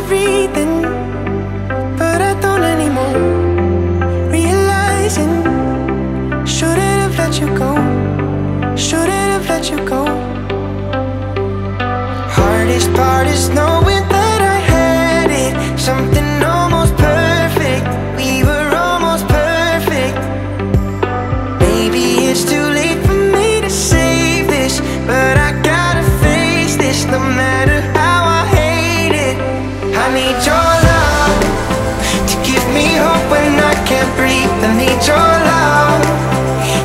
everything, but I don't anymore. Realizing, shouldn't have let you go, shouldn't have let you go. Hardest part is knowing that I had it, something almost perfect. We were almost perfect. Maybe it's too late for me to save this, but I gotta face this no matter how. I need your love to give me hope when I can't breathe. I need your love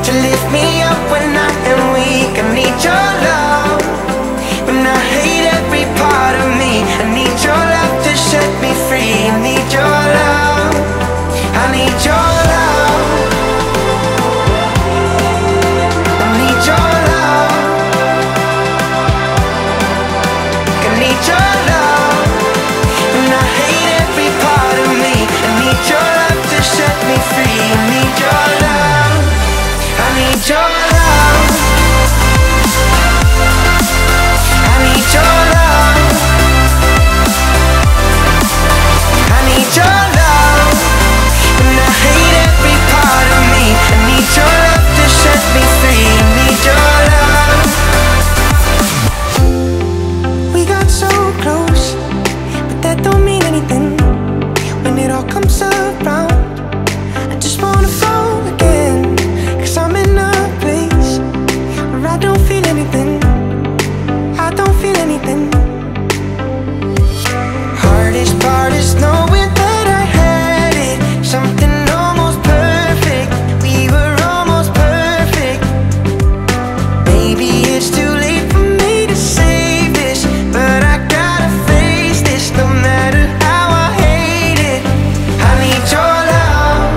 to lift me up when I am weak. I need your love when I hate every part of me. I need your love to set me free. I need your love. I need your love. I need your love. I need your love. Set me free, I need your love, I need your love, I need your love, I need your love, and I hate every part of me, I need your love to set me free, I need your love. We got so close, but that don't mean anything, when it all comes around. Hardest part is knowing that I had it, something almost perfect. We were almost perfect. Maybe it's too late for me to save this, but I gotta face this no matter how I hate it. I need your love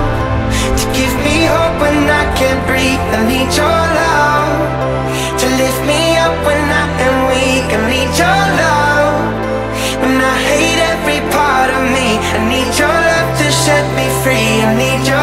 to give me hope when I can't breathe. I need your love to lift me up when I am weak. I need your love when I hate every part of me. I need your love to set me free. I need your